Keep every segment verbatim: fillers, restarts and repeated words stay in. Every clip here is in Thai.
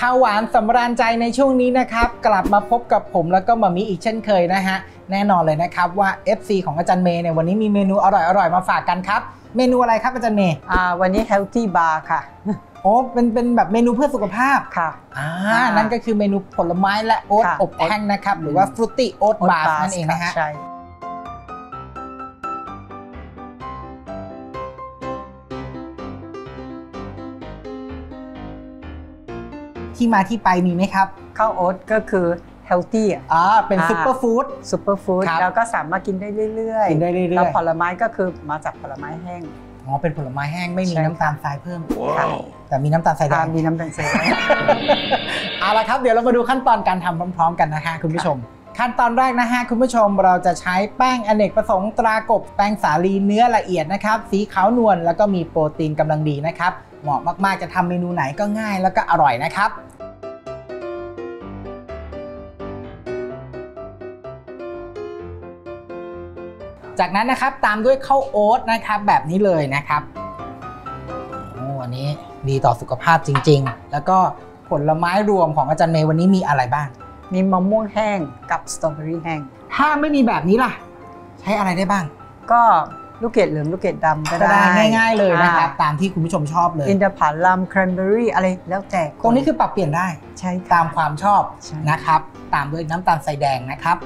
ข้าวหวานสำราญใจในช่วงนี้นะครับกลับมาพบกับผมแล้วก็มัมมี่อีกเช่นเคยนะฮะแน่นอนเลยนะครับว่า เอฟ ซี ของอาจารย์เมย์เนี่ยวันนี้มีเมนูอร่อยๆมาฝากกันครับเมนูอะไรครับอาจารย์เมย์อ่าวันนี้ healthy bar ค่ะโอ้เป็นเป็นแบบเมนูเพื่อสุขภาพค่ะอ่านั่นก็คือเมนูผลไม้และโอ๊ตอบแห้งนะครับหรือว่า fruity oat bar นั่นเองนะฮะที่มาที่ไปมีไหมครับข้าวโอ๊ตก็คือ healthy อ่าเป็นซุปเปอร์ฟู้ดซุปเปอร์ฟู้ดแล้วก็สามารถกินได้เรื่อยๆกินได้เรื่อยๆแล้วผลไม้ก็คือมาจากผลไม้แห้งอ๋อเป็นผลไม้แห้งไม่มีน้ำตาลทรายเพิ่มแต่มีน้ำตาลทรายแดงมีน้ำตาลทรายเอาละครับเดี๋ยวเรามาดูขั้นตอนการทำพร้อมๆกันนะฮะคุณผู้ชมขั้นตอนแรกนะฮะคุณผู้ชมเราจะใช้แป้งอเนกประสงค์ตรากบแป้งสาลีเนื้อละเอียดนะครับสีขาวนวลแล้วก็มีโปรตีนกำลังดีนะครับเหมาะมากๆจะทำเมนูไหนก็ง่ายแล้วก็อร่อยนะครับจากนั้นนะครับตามด้วยข้าวโอ๊ตนะครับแบบนี้เลยนะครับโอ้อันนี้ดีต่อสุขภาพจริงๆแล้วก็ผลไม้รวมของอาจารย์เมย์วันนี้มีอะไรบ้างมีมะม่วงแห้งกับสตรอเบอรี่แห้งถ้าไม่มีแบบนี้ล่ะใช้อะไรได้บ้างก็ลูกเกดเหลืองลูกเกดดำก็ได้ง่ายๆเลยนะครับตามที่คุณผู้ชมชอบเลยอินทผลัมแครนเบอรี่อะไรแล้วแต่ตรงนี้คือปรับเปลี่ยนได้ใช่ตามความชอบนะครับตามด้วยน้ำตาลใส่แดงนะครับ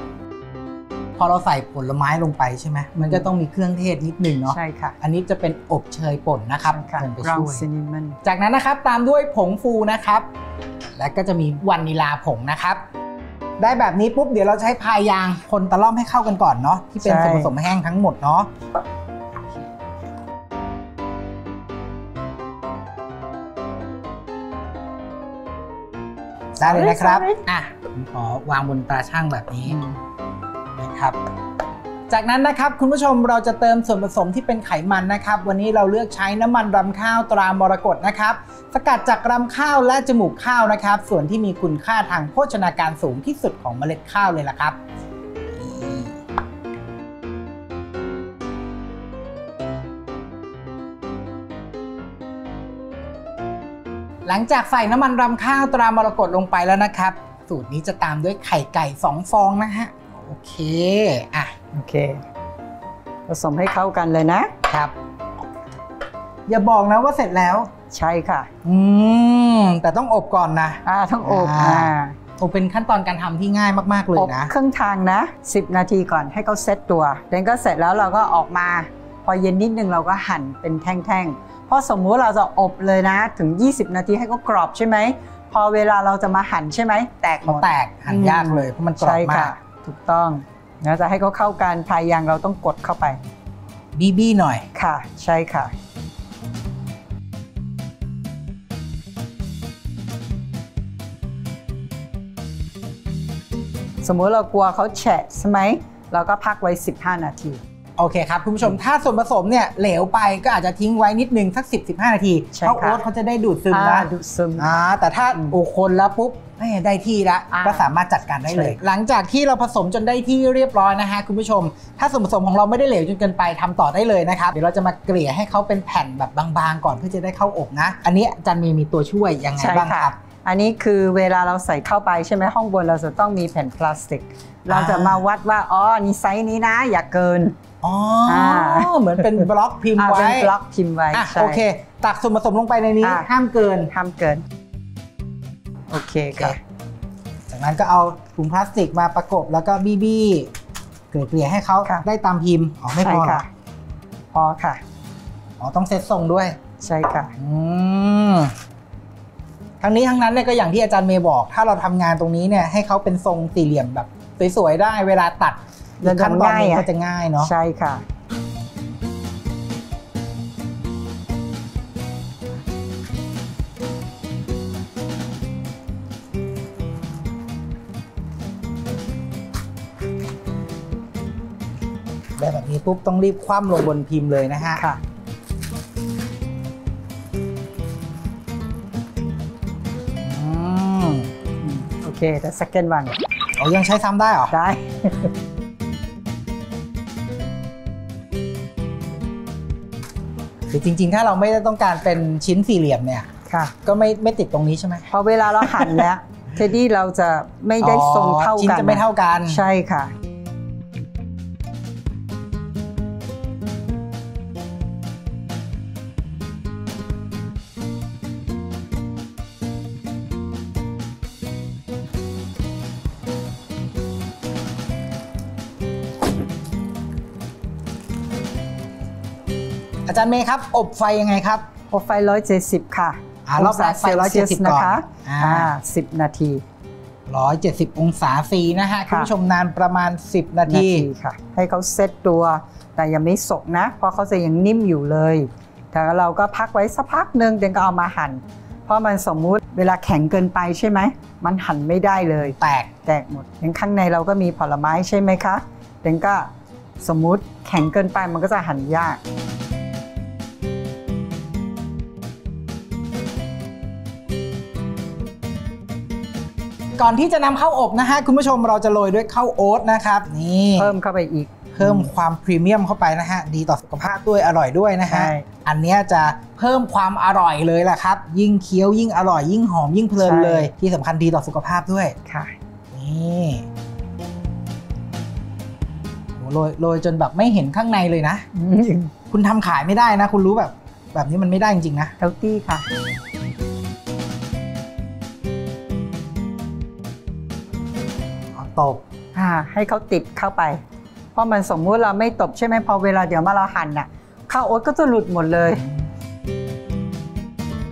พอเราใส่ผลไม้ลงไปใช่ไหมมันก็ต้องมีเครื่องเทศนิดหนึ่งเนาะใช่ค่ะอันนี้จะเป็นอบเชยป่นนะครับเป็นไปช่วยจากนั้นนะครับตามด้วยผงฟูนะครับและก็จะมีวานิลาผงนะครับได้แบบนี้ปุ๊บเดี๋ยวเราใช้พายางคนตะล่อมให้เข้ากันก่อนเนาะที่เป็นส่วนผสมแห้งทั้งหมดเนาะได้เลยนะครับอ่ะผมขอวางบนตราช่างแบบนี้นะครับจากนั้นนะครับคุณผู้ชมเราจะเติมส่วนผสมที่เป็นไขมันนะครับวันนี้เราเลือกใช้น้ำมันรำข้าวตรามรกตนะครับสกัดจากรำข้าวและจมูกข้าวนะครับส่วนที่มีคุณค่าทางโภชนาการสูงที่สุดของเมล็ดข้าวเลยล่ะครับหลังจากใส่น้ำมันรำข้าวตรามรกตลงไปแล้วนะครับสูตรนี้จะตามด้วยไข่ไก่สองฟองนะฮะโอเคอ่ะโอเคผสมให้เข้ากันเลยนะครับอย่าบอกนะว่าเสร็จแล้วใช่ค่ะอืมแต่ต้องอบก่อนนะอ่าต้องอบอ่าอบเป็นขั้นตอนการทำที่ง่ายมากๆเลยนะอบครึ่งทางนะสิบนาทีก่อนให้เขาเซตตัวเดี๋ยวก็เสร็จแล้วเราก็ออกมาพอเย็นนิดนึงเราก็หั่นเป็นแท่งๆเพราะสมมุติเราจะอบเลยนะถึงยี่สิบนาทีให้เขากรอบใช่ไหมพอเวลาเราจะมาหั่นใช่ไหมแตกหมดแตกหั่นยากเลยเพราะมันกรอบมากถูกต้องนะจะให้เขาเข้ากันพายางเราต้องกดเข้าไปบีบีหน่อยค่ะใช่ค่ะสมมุติเรากลัวเขาแฉะใช่ไหมเราก็พักไว้สิบห้านาทีโอเคครับคุณผู้ชมถ้าส่วนผสมเนี่ยเหลวไปก็อาจจะทิ้งไว้นิดนึงสัก สิบถึงสิบห้า นาทีเพราะโอ๊ตเขาจะได้ดูดซึมนะดูดซึมอ่าแต่ถ้าโอ้คนแล้วปุ๊บได้ที่แล้วก็สามารถจัดการได้เลยหลังจากที่เราผสมจนได้ที่เรียบร้อยนะฮะคุณผู้ชมถ้าส่วนผสมของเราไม่ได้เหลวจนเกินไปทำต่อได้เลยนะครับเดี๋ยวเราจะมาเกลี่ยให้เขาเป็นแผ่นแบบบางๆก่อนเพื่อจะได้เข้าอบนะอันนี้อาจารย์มีมีตัวช่วยยังไงบ้างครับอันนี้คือเวลาเราใส่เข้าไปใช่ไหมห้องบนเราจะต้องมีแผ่นพลาสติกเราจะมาวัดว่าอ๋อนี่ไซส์นี้นะอย่าเกินอ๋อเหมือนเป็นบล็อกพิมพ์ไว้เป็นบล็อกพิมพ์ไว้โอเคตักส่วนผสมลงไปในนี้ห้ามเกินห้ามเกินโอเคค่ะจากนั้นก็เอาถุงพลาสติกมาประกบแล้วก็บี้บี้เกลี่ยให้เขาได้ตามพิมพ์อ๋อไม่พอค่ะพอค่ะอ๋อต้องเซตทรงด้วยใช่ค่ะอืมทั้งนี้ทั้งนั้นเนี่ยก็อย่างที่อาจารย์เมย์บอกถ้าเราทำงานตรงนี้เนี่ยให้เขาเป็นทรงสี่เหลี่ยมแบบสวยๆได้เวลาตัดขั้นตอนนี้ก็จะง่ายเนาะใช่ค่ะแบบนี้ปุ๊บต้องรีบคว่ำลงบนพิมพ์เลยนะฮะค่ะโอเคแต่สักเกินวันอ๋อยังใช้ซ้ำได้เหรอได้คือจริงๆถ้าเราไม่ได้ต้องการเป็นชิ้นสี่เหลี่ยมเนี่ย ค่ะก็ไม่ไม่ติดตรงนี้ใช่ไหมพอเวลาเราหั่นแล้วเทดดี้เราจะไม่ได้ทรงเท่ากันชิ้นจะไม่เท่ากันใช่ค่ะอาจารย์เมย์ครับอบไฟยังไงครับอบไฟหนึ่งร้อยเจ็ดสิบค่ะรอบแรกไฟหนึ่งร้อยเจ็ดสิบนะคะสิบนาทีหนึ่งร้อยเจ็ดสิบองศาฟรีนะฮะคุณผู้ชมนานประมาณสิบนาทีค่ะให้เขาเซตตัวแต่ยังไม่สุกนะเพราะเขาจะยังนิ่มอยู่เลยแต่เราก็พักไว้สักพักหนึ่งเดี๋ยวก็เอามาหั่นเพราะมันสมมุติเวลาแข็งเกินไปใช่ไหมมันหั่นไม่ได้เลยแตกแตกหมดอย่างข้างในเราก็มีผลไม้ใช่ไหมคะเดี๋ยวก็สมมุติแข็งเกินไปมันก็จะหั่นยากก่อนที่จะนำข้าวอบนะฮะคุณผู้ชมเราจะโรยด้วยข้าวโอ๊ตนะครับนี่เพิ่มเข้าไปอีกเพิ่มความพรีเมียมเข้าไปนะฮะดีต่อสุขภาพด้วยอร่อยด้วยนะฮะอันนี้จะเพิ่มความอร่อยเลยแหละครับยิ่งเคี้ยวยิ่งอร่อยยิ่งหอมยิ่งเพลินเลยที่สำคัญดีต่อสุขภาพด้วยค่ะนี่โรยโรยจนแบบไม่เห็นข้างในเลยนะคุณทำขายไม่ได้นะคุณรู้แบบแบบนี้มันไม่ได้จริงๆนะเฮลตี้ค่ะตบให้เขาติดเข้าไปเพราะมันสมมุติเราไม่ตบใช่ไหมพอเวลาเดี๋ยว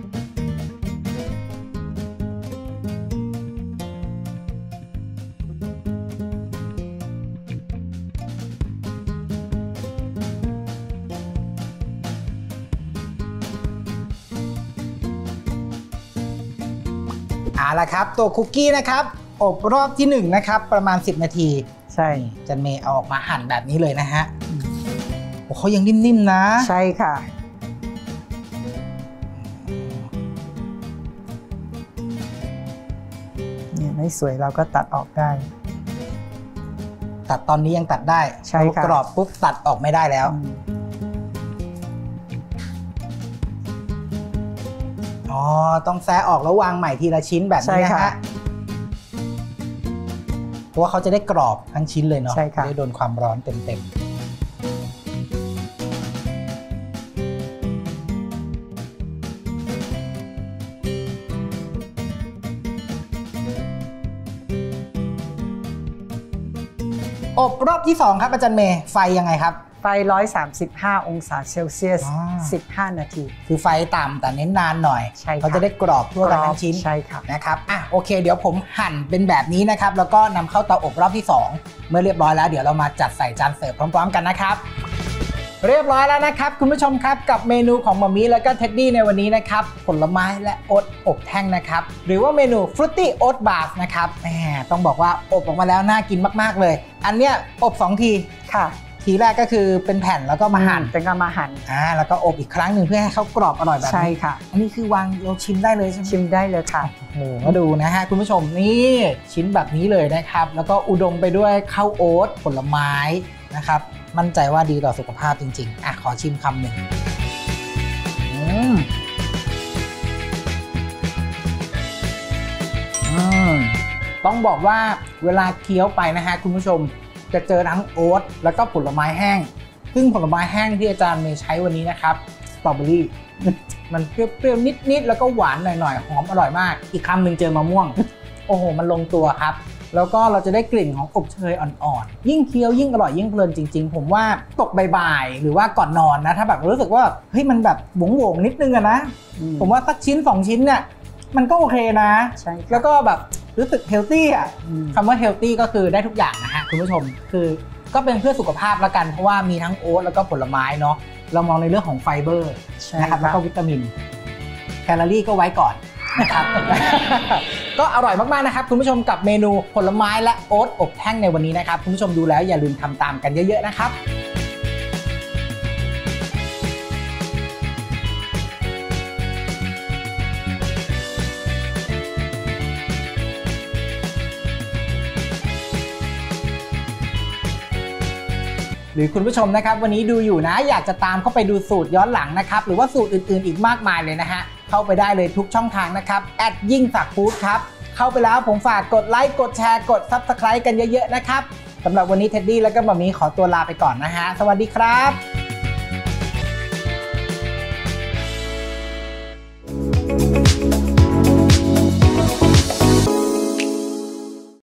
มาเราหั่นน่ะข้าวโอ๊ตก็จะหลุดหมดเลยเอาละครับตัวคุกกี้นะครับอบรอบที่หนึ่งนะครับประมาณสิบนาทีใช่จันเมย์เอาออกมาหั่นแบบนี้เลยนะฮะโอ้เขายังนิ่มๆนะใช่ค่ะเนี่ยไม่สวยเราก็ตัดออกได้ตัดตอนนี้ยังตัดได้ใช่ค่ะกรอบปุ๊บตัดออกไม่ได้แล้วอ๋อต้องแซะออกแล้ววางใหม่ทีละชิ้นแบบนี้นะฮะเพราะว่าเขาจะได้กรอบทั้งชิ้นเลยเนาะได้โดนความร้อนเต็มๆอบรอบที่สองครับอาจารย์เมย์ไฟยังไงครับไฟหนึ่งร้อยสามสิบห้าองศาเซลเซียสสิบห้านาทีคือไฟต่ำแต่เน้นนานหน่อยเขาจะได้กรอบทั่วทั้งชิ้นใช่ค่ะนะครับอ่ะโอเคเดี๋ยวผมหั่นเป็นแบบนี้นะครับแล้วก็นำเข้าเตาอบรอบที่สองเมื่อเรียบร้อยแล้วเดี๋ยวเรามาจัดใส่จานเสิร์ฟพร้อมๆกันนะครับเรียบร้อยแล้วนะครับคุณผู้ชมครับกับเมนูของมัมมี่แล้วก็เท็ดดี้ในวันนี้นะครับผลไม้และโอ๊ตอบแท่งนะครับหรือว่าเมนูฟรุตตี้โอ๊ตบาร์สนะครับแหมต้องบอกว่าอบออกมาแล้วน่ากินมากๆเลยอันเนี้ยอบสองทีค่ะทีแรกก็คือเป็นแผ่นแล้วก็มาหั่นเป็นก็มาหั่นอ่าแล้วก็อบอีกครั้งหนึ่งเพื่อให้เขากรอบอร่อยแบบนี้ใช่ค่ะอันนี้คือวางเราชิมได้เลยใช่ไหมชิมได้เลยค่ะโอ้โหมาดูนะฮะคุณผู้ชมนี่ชิ้นแบบนี้เลยนะครับแล้วก็อุดมไปด้วยข้าวโอ๊ตผลไม้นะครับมั่นใจว่าดีต่อสุขภาพจริงๆอ่ะขอชิมคำหนึ่งอืมอืมต้องบอกว่าเวลาเคี้ยวไปนะฮะคุณผู้ชมจะเจอทั้งโอ๊ตแล้วก็ผลไม้แห้งซึ่งผลไม้แห้งที่อาจารย์เมย์ใช้วันนี้นะครับสตรอเบอรี่มันเปรี้ยวๆนิดๆแล้วก็หวานหน่อยๆหอมอร่อยมากอีกคำหนึ่งเจอมะม่วงโอ้โหมันลงตัวครับแล้วก็เราจะได้กลิ่นของอบเชยอ่อนๆยิ่งเคี้ยวยิ่งอร่อยยิ่งเพลินจริงๆผมว่าตกบ่ายๆหรือว่าก่อนนอนนะถ้าแบบรู้สึกว่าเฮ้ยมันแบบหวงๆนิดนึงอะนะผมว่าสักชิ้นสองชิ้นเนี่ยมันก็โอเคนะแล้วก็แบบรู้สึกเฮลตี้อ่ะคำว่าเฮลตี้ก็คือได้ทุกอย่างนะฮะคุณผู้ชมคือก็เป็นเพื่อสุขภาพละกันเพราะว่ามีทั้งโอ๊ตแล้วก็ผลไม้เนาะเรามองในเรื่องของไฟเบอร์นะครับแล้วก็วิตามินแคลอรี่ก็ไว้ก่อนนะครับก็อร่อยมากๆนะครับคุณผู้ชมกับเมนูผลไม้และโอ๊ตอบแท่งในวันนี้นะครับคุณผู้ชมดูแล้วอย่าลืมทำตามกันเยอะๆนะครับห รือคุณผู้ชมนะครับวันนี้ดูอยู่นะอยากจะตามเข้าไปดูสูตรย้อนหลังนะครับหรือว่าสูตรอื่นๆอีกมากมายเลยนะฮะเข้าไปได้เลยทุกช่องทางนะครับแอดยิ่งศักดิ์ฟู้ดครับเข้าไปแล้วผมฝากกดไลค์กดแชร์กด ซับสไครบ์ กันเยอะๆนะครับสำหรับวันนี้เท็ดดี้แล้วก็หม่ามีขอตัวลาไปก่อนนะฮะสวัสดีครับ